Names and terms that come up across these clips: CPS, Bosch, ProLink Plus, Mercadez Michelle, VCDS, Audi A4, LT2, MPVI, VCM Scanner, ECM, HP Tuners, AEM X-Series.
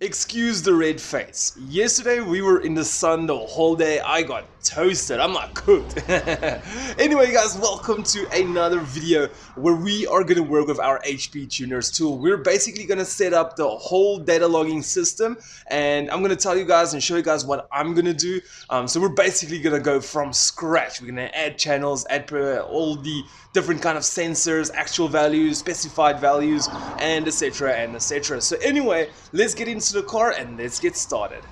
Excuse the red face. Yesterday we were in the sun the whole day. I got toasted. I'm not cooked. Anyway guys, welcome to another video where we are going to work with our HP Tuners tool. We're basically going to set up the whole data logging system, and I'm going to tell you guys and show you guys what I'm going to do. So we're basically going to go from scratch. We're going to add channels, add all the different kind of sensors, actual values, specified values, and etc. and etc. So anyway, let's get into the car and let's get started.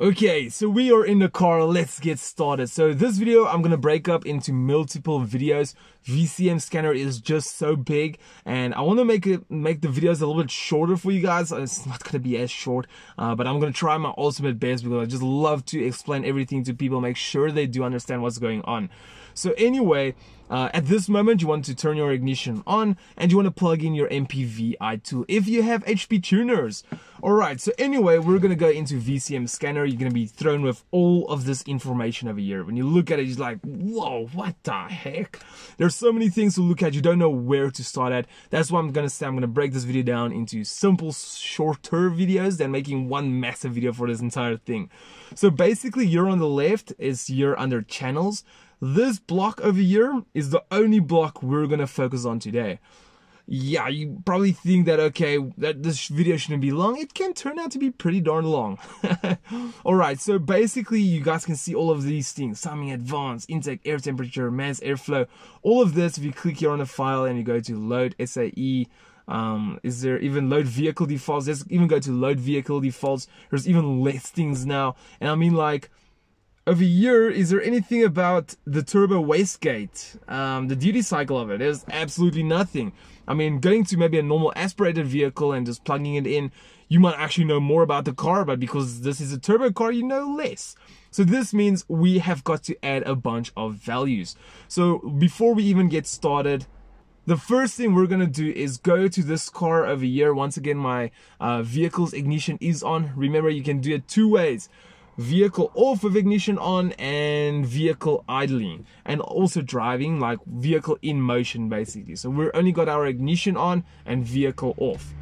Okay, so we are in the car, let's get started. So this video I'm gonna break up into multiple videos. VCM Scanner is just so big, and I wanna make the videos a little bit shorter for you guys. It's not gonna be as short, but I'm gonna try my ultimate best because I just love to explain everything to people, make sure they do understand what's going on. So anyway, at this moment, you want to turn your ignition on and you want to plug in your MPVI tool if you have HP Tuners. Alright, so anyway, we're going to go into VCM Scanner. You're going to be thrown with all of this information over here. When you look at it, it's like, whoa, what the heck? There's so many things to look at. You don't know where to start at. That's why I'm going to say I'm going to break this video down into simple, shorter videos than making one massive video for this entire thing. So basically, you're on the left is you're under Channels. This block over here is the only block we're gonna focus on today. Yeah, you probably think that, okay, that this video shouldn't be long. It can turn out to be pretty darn long. Alright, so basically you guys can see all of these things. Timing advance, intake, air temperature, mass, airflow, all of this. If you click here on a file and you go to load SAE, is there even load vehicle defaults? Let's even go to load vehicle defaults. There's even less things now. And I mean, like, over here, is there anything about the turbo wastegate, the duty cycle of it? There's absolutely nothing. I mean, going to maybe a normal aspirated vehicle and just plugging it in, you might actually know more about the car, but because this is a turbo car, you know less. So this means we have got to add a bunch of values. So before we even get started, the first thing we're going to do is go to this car over here. Once again, my vehicle's ignition is on. Remember, you can do it two ways. Vehicle off with ignition on and vehicle idling, and also driving, like vehicle in motion basically. So we're only got our ignition on and vehicle off.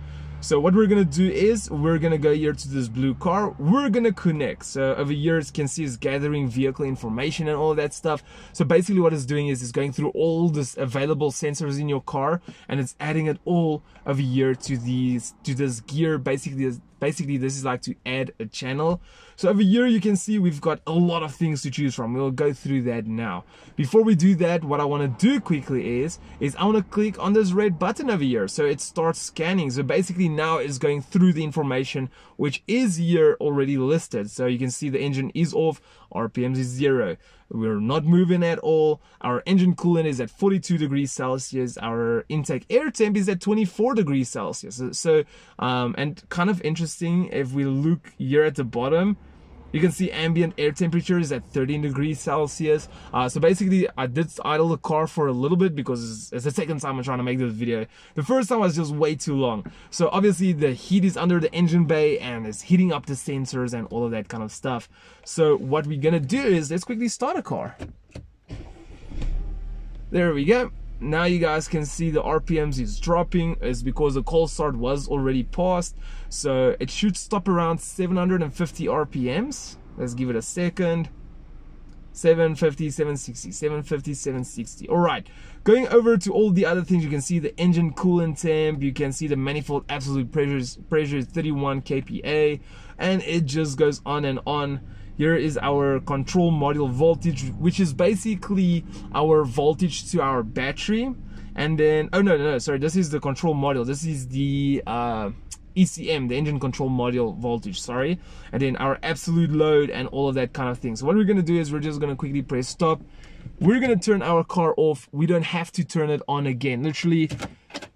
So what we're gonna do is we're gonna go here to this blue car, we're gonna connect. So over here, as you can see, is gathering vehicle information and all that stuff. So basically what it's doing is it's going through all this available sensors in your car and it's adding it all over here to these this gear. Basically this is like to add a channel. So over here you can see we've got a lot of things to choose from. We'll go through that now. Before we do that, what I want to do quickly is I want to click on this red button over here so it starts scanning. So basically now it's going through the information which is here already listed. So you can see the engine is off, RPMs is 0. We're not moving at all. Our engine coolant is at 42 degrees Celsius. Our intake air temp is at 24 degrees Celsius. So, and kind of interesting, if we look here at the bottom, you can see ambient air temperature is at 13 degrees Celsius. So basically, I did idle the car for a little bit because it's the second time I'm trying to make this video. The first time was just way too long. So obviously, the heat is under the engine bay and it's heating up the sensors and all of that kind of stuff. So what we're gonna do is, let's quickly start a car. There we go. Now you guys can see the RPMs is dropping. It's because the cold start was already passed. So it should stop around 750 RPMs. Let's give it a second. 750, 760, 750, 760. All right, going over to all the other things, you can see the engine coolant temp, you can see the manifold absolute pressure is 31 kPa, and it just goes on and on. Here is our control module voltage, which is basically our voltage to our battery. And then, oh no, sorry, this is the control module. This is the ECM, the engine control module voltage, sorry. And then our absolute load and all of that kind of thing. So what we're gonna do is we're just gonna quickly press stop. We're gonna turn our car off. We don't have to turn it on again. Literally,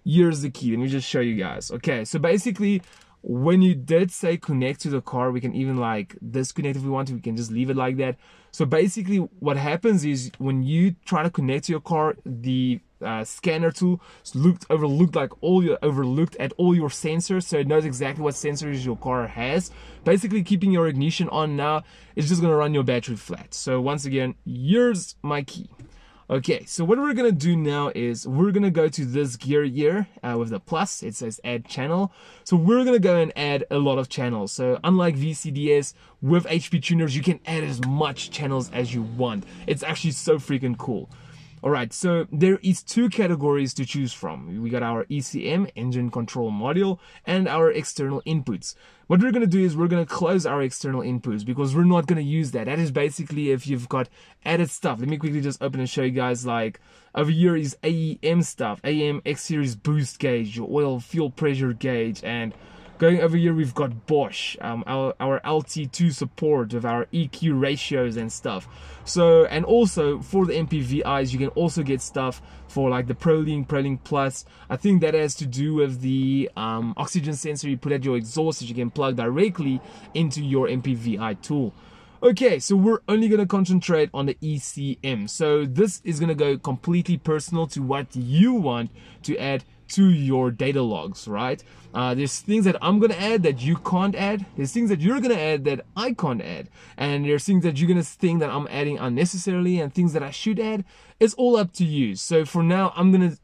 here's the key. Let me just show you guys. Okay, so basically, when you did say connect to the car, we can even like disconnect if we want to, we can just leave it like that. So basically what happens is when you try to connect to your car, the scanner tool overlooked at all your sensors, so it knows exactly what sensors your car has. Basically keeping your ignition on now is just gonna run your battery flat. So once again, here's my key. Okay, so what we're gonna do now is we're gonna go to this gear here with the plus. It says add channel. So we're gonna go and add a lot of channels. So unlike VCDS, with HP tuners, you can add as much channels as you want. It's actually so freaking cool. All right, so there is two categories to choose from. We got our ECM, engine control module, and our external inputs. What we're gonna do is we're gonna close our external inputs because we're not gonna use that. That is basically if you've got added stuff. Let me quickly just open and show you guys, like over here is AEM stuff, AEM X-Series boost gauge, your oil fuel pressure gauge, and going over here we've got Bosch, our LT2 support with our EQ ratios and stuff. So, and also for the MPVIs you can also get stuff for like the ProLink Plus. I think that has to do with the oxygen sensor you put at your exhaust that you can plug directly into your MPVI tool. Okay, so we're only going to concentrate on the ECM. So this is going to go completely personal to what you want to add to your data logs, right? There's things that I'm going to add that you can't add. There's things that you're going to add that I can't add. And there's things that you're going to think that I'm adding unnecessarily and things that I should add. It's all up to you. So for now, I'm going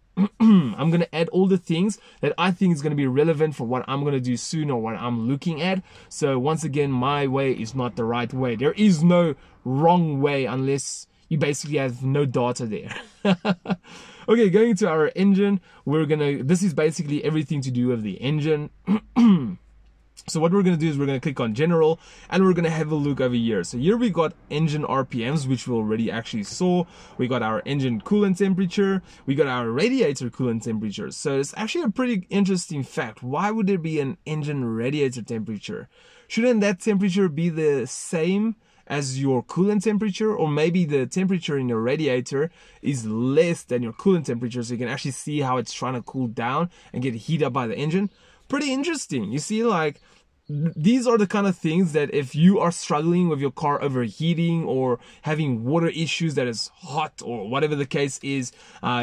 to add all the things that I think is going to be relevant for what I'm going to do soon or what I'm looking at. So once again, my way is not the right way. There is no wrong way unless you basically have no data there. Okay, going to our engine, we're going to, this is basically everything to do with the engine. So what we're going to do is we're going to click on general and we're going to have a look over here. So here we got engine RPMs, which we already actually saw. We got our engine coolant temperature. We got our radiator coolant temperature. So it's actually a pretty interesting fact. Why would there be an engine radiator temperature? Shouldn't that temperature be the same as your coolant temperature? Or maybe the temperature in your radiator is less than your coolant temperature. So you can actually see how it's trying to cool down and get heat up by the engine. Pretty interesting. You see, like, these are the kind of things that if you are struggling with your car overheating or having water issues that is hot or whatever the case is,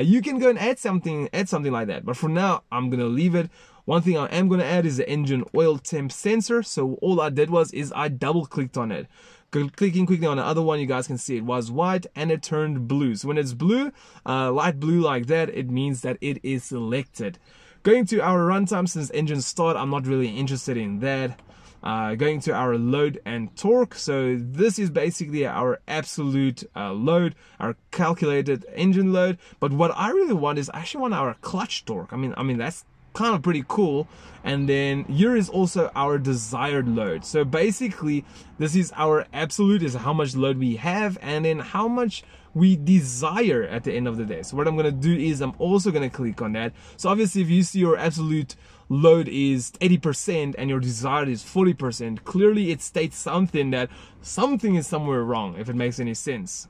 you can go and add something like that. But for now, I'm gonna leave it. One thing I am gonna add is the engine oil temp sensor. So all I did was is I double clicked on it. Clicking quickly on the other one, you guys can see it was white and it turned blue. So when it's blue, light blue like that, it means that it is selected. Going to our runtime since engine start, I'm not really interested in that. Going to our load and torque. So this is basically our absolute load, our calculated engine load. But what I really want is I actually want our clutch torque. I mean that's kind of pretty cool. And then here is also our desired load. So basically this is our absolute, is how much load we have and then how much we desire at the end of the day. So what I'm gonna do is I'm also gonna click on that. So obviously if you see your absolute load is 80% and your desired is 40%, clearly it states something, that something is somewhere wrong, if it makes any sense.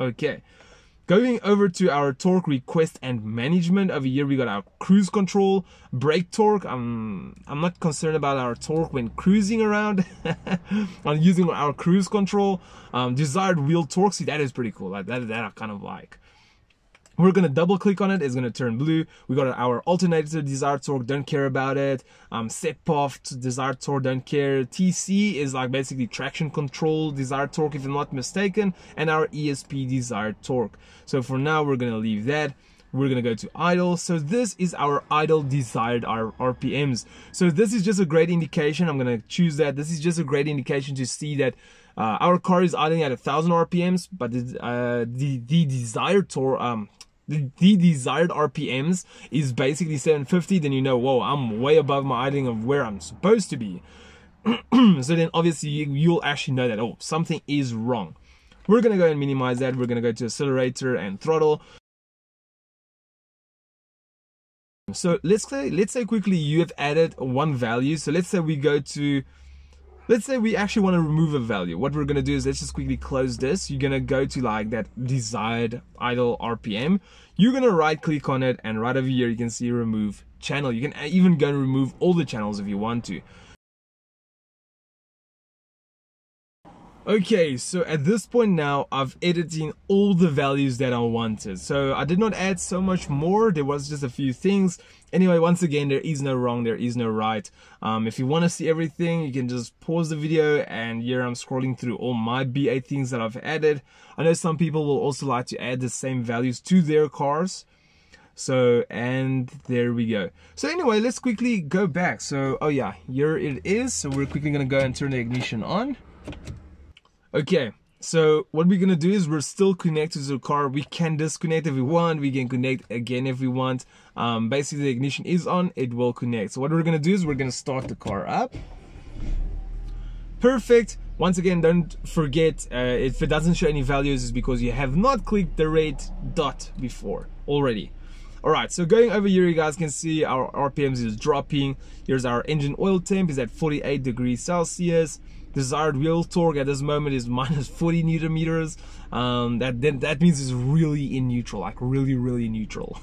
Okay. Going over to our torque request and management, over here we got our cruise control, brake torque. I'm not concerned about our torque when cruising around. I'm using our cruise control. Desired wheel torque, see, that is pretty cool. Like that I kind of like. We're gonna double click on it, it's gonna turn blue. We got our alternator desired torque, don't care about it. Set path to desired torque, don't care. TC is like basically traction control desired torque, if I'm not mistaken, and our ESP desired torque. So for now, we're gonna leave that. We're gonna go to idle. So this is our idle desired RPMs. So this is just a great indication. I'm gonna choose that. This is just a great indication to see that our car is idling at 1,000 RPMs, but the desired torque, the desired RPMs is basically 750, then you know, whoa, I'm way above my idling of where I'm supposed to be. So then obviously you'll actually know that, oh, something is wrong. We're gonna go and minimize that. We're gonna go to accelerator and throttle. So let's say quickly you have added one value. So let's say we go to, let's say we actually want to remove a value. What we're going to do is let's just quickly close this. You're going to go to like that desired idle RPM. You're going to right click on it and right over here you can see remove channel. You can even go and remove all the channels if you want to. Okay, so at this point now, I've edited in all the values that I wanted. So I did not add so much more, there was just a few things. Anyway, once again, there is no wrong, there is no right. If you want to see everything, you can just pause the video, and here I'm scrolling through all my BA things that I've added. I know some people will also like to add the same values to their cars. So, and there we go. So anyway, let's quickly go back. So, oh yeah, here it is. So we're quickly going to go and turn the ignition on. Okay, so what we're gonna do is we're still connected to the car. We can disconnect if we want, we can connect again if we want. Basically the ignition is on, it will connect. So what we're gonna do is we're gonna start the car up. Perfect. Once again, don't forget, if it doesn't show any values, it's because you have not clicked the red dot before already. Alright, so going over here, you guys can see our RPMs is dropping. Here's our engine oil temp is at 48 degrees Celsius. Desired wheel torque at this moment is minus 40 newton meters. That means it's really in neutral, like really neutral.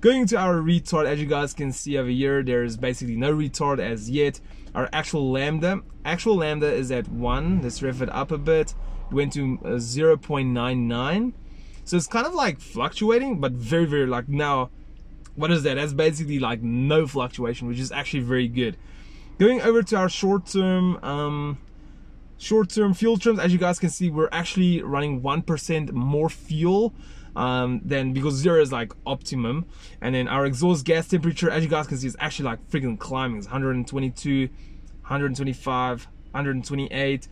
Going to our retard, as you guys can see over here, there is basically no retard as yet. Our actual lambda is at 1. Let's rev it up a bit. It went to 0.99. So it's kind of like fluctuating, but very like now. What is that? That's basically like no fluctuation, which is actually very good. Going over to our short-term fuel trims, as you guys can see, we're actually running 1% more fuel than, because 0 is like optimum. And then our exhaust gas temperature, as you guys can see, is actually like freaking climbing. It's 122, 125, 128.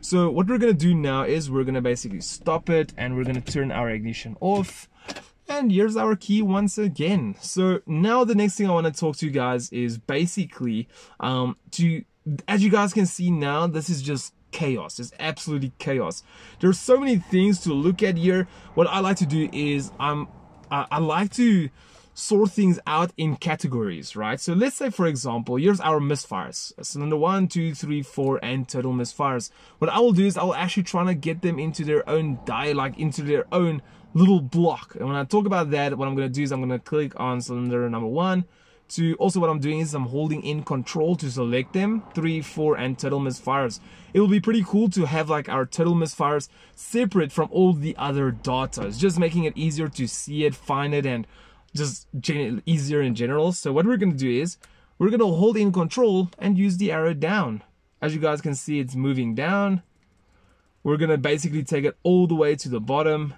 So what we're gonna do now is we're gonna basically stop it, and we're gonna turn our ignition off. And here's our key once again. So now the next thing I want to talk to you guys is basically as you guys can see now, this is just chaos. It's absolutely chaos. There's so many things to look at here. What I like to do is I like to sort things out in categories, right? So let's say, for example, here's our misfires. Cylinder 1, 2, 3, 4, and total misfires. What I will do is I'll actually try to get them into their own die, like into their own little block. And when I talk about that, what I'm going to do is I'm going to click on cylinder number 1, 2. Also what I'm doing is I'm holding in control to select them, 3, 4, and total misfires. It will be pretty cool to have like our total misfires separate from all the other data. It's just making it easier to see it, find it, and just easier in general. So what we're going to do is we're going to hold in control and use the arrow down. As you guys can see, it's moving down. We're going to basically take it all the way to the bottom.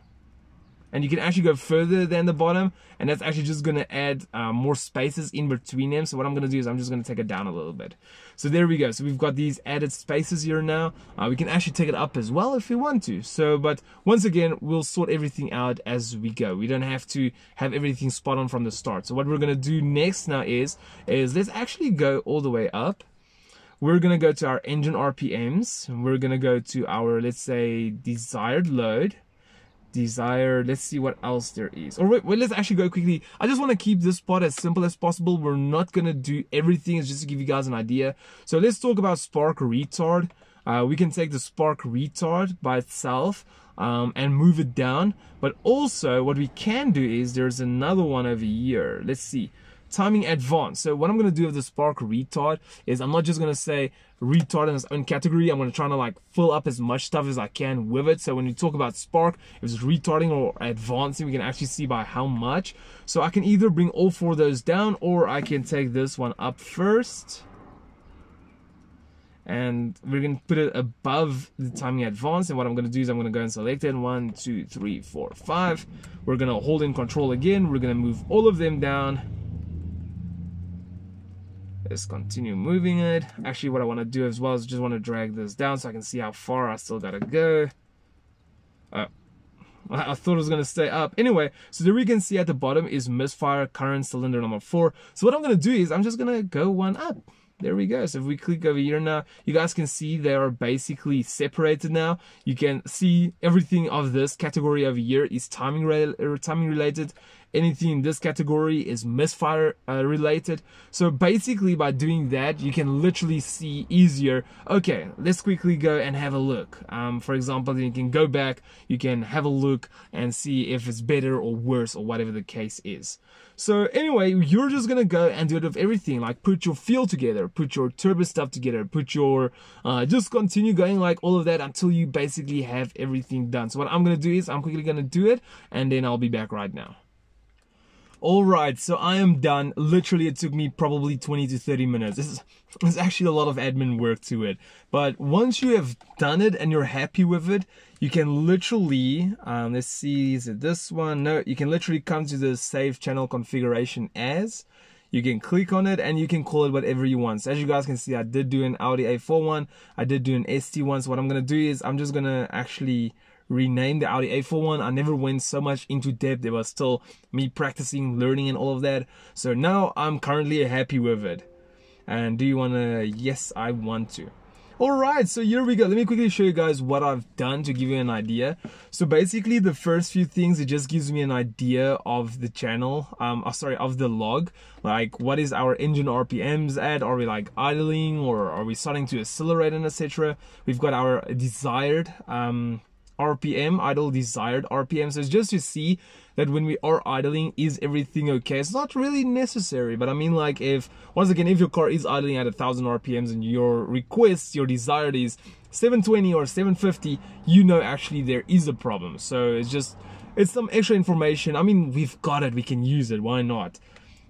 And you can actually go further than the bottom, and that's actually just going to add more spaces in between them. So what I'm going to do is I'm just going to take it down a little bit. So there we go. So we've got these added spaces here now. We can actually take it up as well if we want to. So, but once again, we'll sort everything out as we go. We don't have to have everything spot on from the start. So what we're going to do next now is let's actually go all the way up. We're going to go to our engine RPMs. We're going to go to our, let's say, desired load. Desire, let's see what else there is. Or wait, let's actually go quickly. I just want to keep this part as simple as possible. We're not going to do everything, it's just to give you guys an idea. So let's talk about spark retard. We can take the spark retard by itself and move it down. But also what we can do is there's another one over here. Let's see. Timing advanced. So what I'm going to do with the spark retard is I'm not just going to say retard in its own category. I'm going to try to like fill up as much stuff as I can with it. So when you talk about spark, if it's retarding or advancing, we can actually see by how much. So I can either bring all four of those down, or I can take this one up first. And we're going to put it above the timing advance. And what I'm going to do is I'm going to go and select it. 1, 2, 3, 4, 5. We're going to hold in control again. We're going to move all of them down. Let's continue moving it. Actually, what I want to do as well is just want to drag this down so I can see how far I still got to go. I thought it was going to stay up. Anyway, so there we can see at the bottom is misfire, current cylinder number 4. So what I'm going to do is I'm just going to go one up. There we go. So if we click over here now, you guys can see they are basically separated now. You can see everything of this category over here is timing related. anything in this category is misfire related. So basically by doing that, you can literally see easier, okay, let's quickly go and have a look. For example, then you can go back, you can have a look and see if it's better or worse or whatever the case is. So anyway, you're just gonna go and do it with everything, like put your fuel together, put your turbo stuff together, put your, just continue going like all of that until you basically have everything done. So what I'm gonna do is I'm quickly gonna do it and then I'll be back right now. Alright, so I am done. Literally, it took me probably 20 to 30 minutes. There's actually a lot of admin work to it. But once you have done it and you're happy with it, you can literally, let's see, is it this one? No, you can literally come to the Save Channel Configuration As. You can click on it and you can call it whatever you want. So as you guys can see, I did do an Audi A4 one. I did do an ST one. So what I'm going to do is I'm just going to actually rename the Audi A4 one. I never went so much into depth. It was still me practicing, learning and all of that. So now I'm currently happy with it. And do you want to? Yes, I want to. Alright, so here we go. Let me quickly show you guys what I've done to give you an idea. So basically the first few things, it just gives me an idea of the channel, of the log. Like what is our engine RPMs at? Are we like idling or are we starting to accelerate and etc.? We've got our desired RPM, idle desired RPM. So it's just to see that when we are idling, is everything okay? It's not really necessary, but I mean, like, if once again, if your car is idling at 1000 RPMs and your request, your desired is 720 or 750, you know, actually there is a problem. So it's just, it's some extra information. I mean, we've got it, we can use it, why not?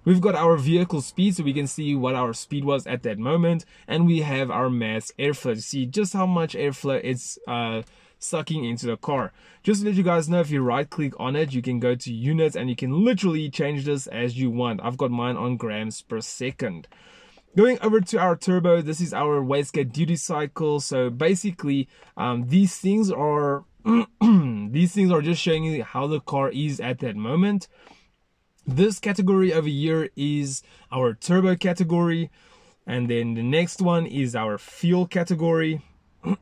We've got our vehicle speed, so we can see what our speed was at that moment, and we have our mass airflow to see just how much airflow it's sucking into the car. Just to let you guys know, if you right click on it, you can go to units and you can literally change this as you want. I've got mine on grams per second. Going over to our turbo, this is our wastegate duty cycle. So basically these things are just showing you how the car is at that moment. This category over here is our turbo category, and then the next one is our fuel category.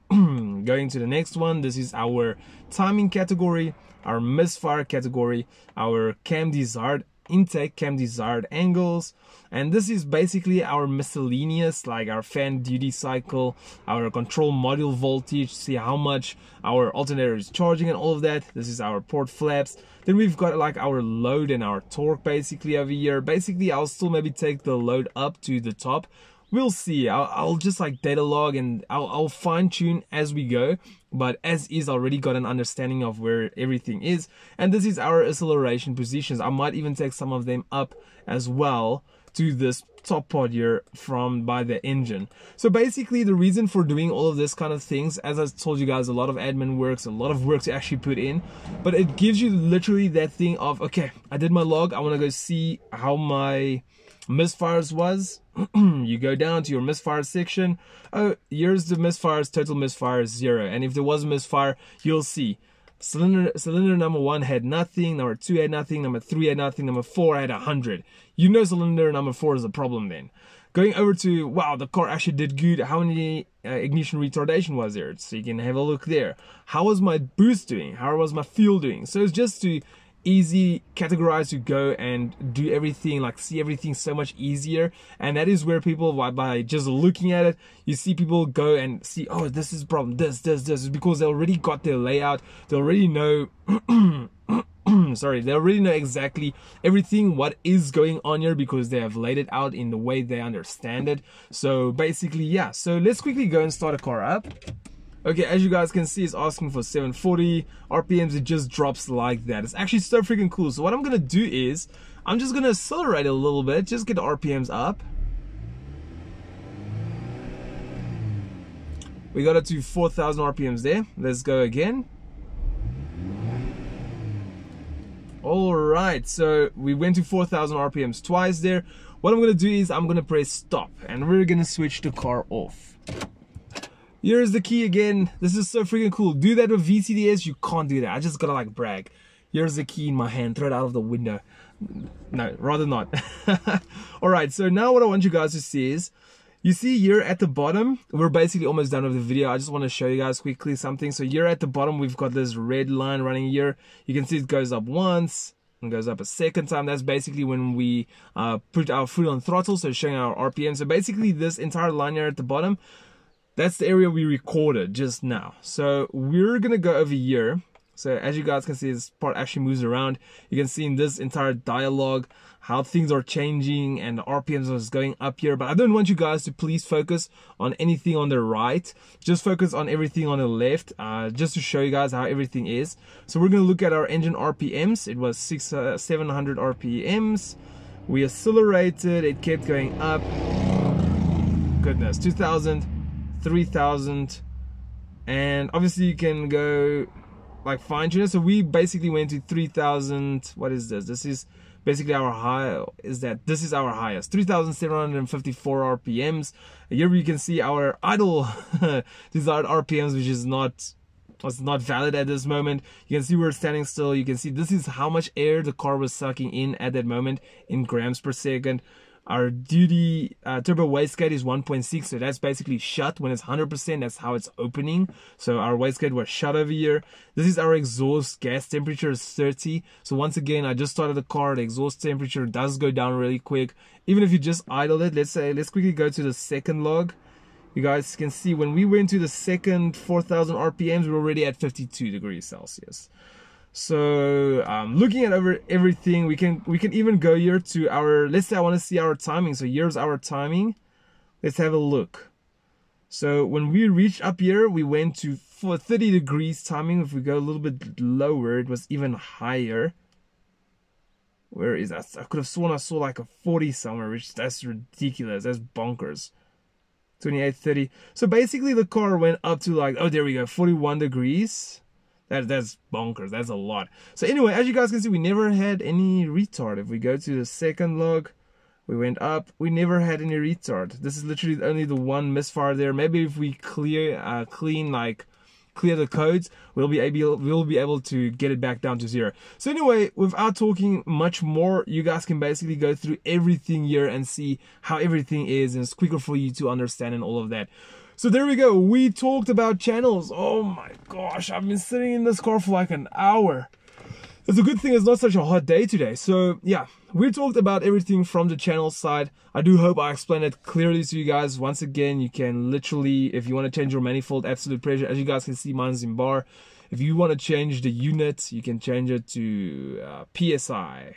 Going to the next one, this is our timing category, our misfire category, our cam desired intake, cam desired angles, and this is basically our miscellaneous, like our fan duty cycle, our control module voltage, see how much our alternator is charging and all of that. This is our port flaps. Then we've got like our load and our torque basically over here. Basically I'll still maybe take the load up to the top. We'll see. I'll just like data log and I'll fine tune as we go. But as is, I already got an understanding of where everything is. And this is our acceleration positions. I might even take some of them up as well to this top part here from by the engine. So basically the reason for doing all of this kind of things, as I told you guys, a lot of admin works, a lot of work to actually put in, but it gives you literally that thing of, okay, I did my log, I want to go see how my misfires was. You go down to your misfire section. Oh, here's the misfires, total misfires 0. And if there was a misfire, you'll see cylinder number 1 had nothing, number 2 had nothing, number 3 had nothing, number 4 had 100. You know cylinder number 4 is a problem then. Going over to, wow, the car actually did good. How many ignition retardation was there? So you can have a look there. How was my boost doing? How was my fuel doing? So it's just to easy categorize, to go and do everything, like see everything so much easier. And that is where people, by just looking at it, you see people go and see, oh, this is a problem, this is because they already got their layout, they already know they already know exactly everything what is going on here because they have laid it out in the way they understand it. So basically, yeah, so let's quickly go and start a car up. Okay, as you guys can see, it's asking for 740 RPMs. It just drops like that. It's actually so freaking cool. So what I'm gonna do is, I'm just gonna accelerate a little bit, just get the RPMs up. We got it to 4,000 RPMs there. Let's go again. All right, so we went to 4,000 RPMs twice there. What I'm gonna do is, I'm gonna press stop, and we're gonna switch the car off. Here's the key again. This is so freaking cool. Do that with VCDS. You can't do that. I just gotta like brag. Here's the key in my hand. Throw it out of the window. No, rather not. Alright, so now what I want you guys to see is, you see here at the bottom, we're basically almost done with the video. I just want to show you guys quickly something. So here at the bottom, we've got this red line running here. You can see it goes up once, and goes up a second time. That's basically when we put our foot on throttle, so showing our RPM. So basically this entire line here at the bottom, that's the area we recorded just now. So we're gonna go over here. So as you guys can see, this part actually moves around. You can see in this entire dialogue how things are changing and the RPMs was going up here. But I don't want you guys to please focus on anything on the right. Just focus on everything on the left, just to show you guys how everything is. So we're going to look at our engine RPMs. It was 700 RPMs. We accelerated. It kept going up. Goodness, 2,000, 3,000. And obviously you can go like fine tuner. So we basically went to 3,000. What is this? This is basically our high. Is that this is our highest, 3,754 RPMs. Here we can see our idle desired RPMs, which is not, it's not valid at this moment. You can see we're standing still. You can see this is how much air the car was sucking in at that moment in grams per second. Our duty turbo wastegate is 1.6, so that's basically shut. When it's 100%, that's how it's opening. So our wastegate was shut over here. This is our exhaust. Gas temperature is 30. So once again, I just started the car. The exhaust temperature does go down really quick. Even if you just idle it, let's say, let's quickly go to the second log. You guys can see when we went to the second 4,000 RPMs, we're already at 52 degrees Celsius. So looking at over everything, we can even go here to our, let's say I want to see our timing. So here's our timing. Let's have a look. So when we reached up here, we went to 30 degrees timing. If we go a little bit lower, it was even higher. Where is that? I could have sworn I saw like a 40 somewhere, which that's ridiculous. That's bonkers. 28, 30. So basically the car went up to like, oh, there we go, 41 degrees. That's bonkers. That's a lot. So anyway, as you guys can see, we never had any retard. If we go to the second log, we went up. We never had any retard. This is literally only the one misfire there. Maybe if we clear, clear the codes, we'll be able to get it back down to zero. So anyway, without talking much more, you guys can basically go through everything here and see how everything is, and it's quicker for you to understand and all of that. So there we go, we talked about channels. Oh my gosh, I've been sitting in this car for like an hour. It's a good thing it's not such a hot day today. So yeah, we talked about everything from the channel side. I do hope I explained it clearly to you guys. Once again, you can literally, if you want to change your manifold absolute pressure, as you guys can see, mine's in bar. If you want to change the unit, you can change it to PSI,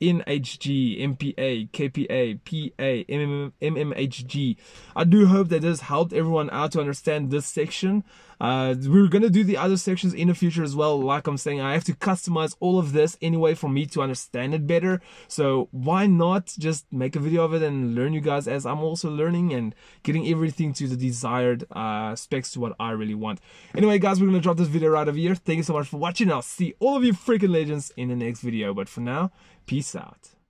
NHG, MPA, KPA, PA, MMHG. I do hope that this helped everyone out to understand this section. We're going to do the other sections in the future as well. Like I'm saying, I have to customize all of this anyway for me to understand it better. So why not just make a video of it and learn you guys as I'm also learning and getting everything to the desired specs to what I really want. Anyway, guys, we're going to drop this video right over here. Thank you so much for watching. I'll see all of you freaking legends in the next video. But for now, peace out.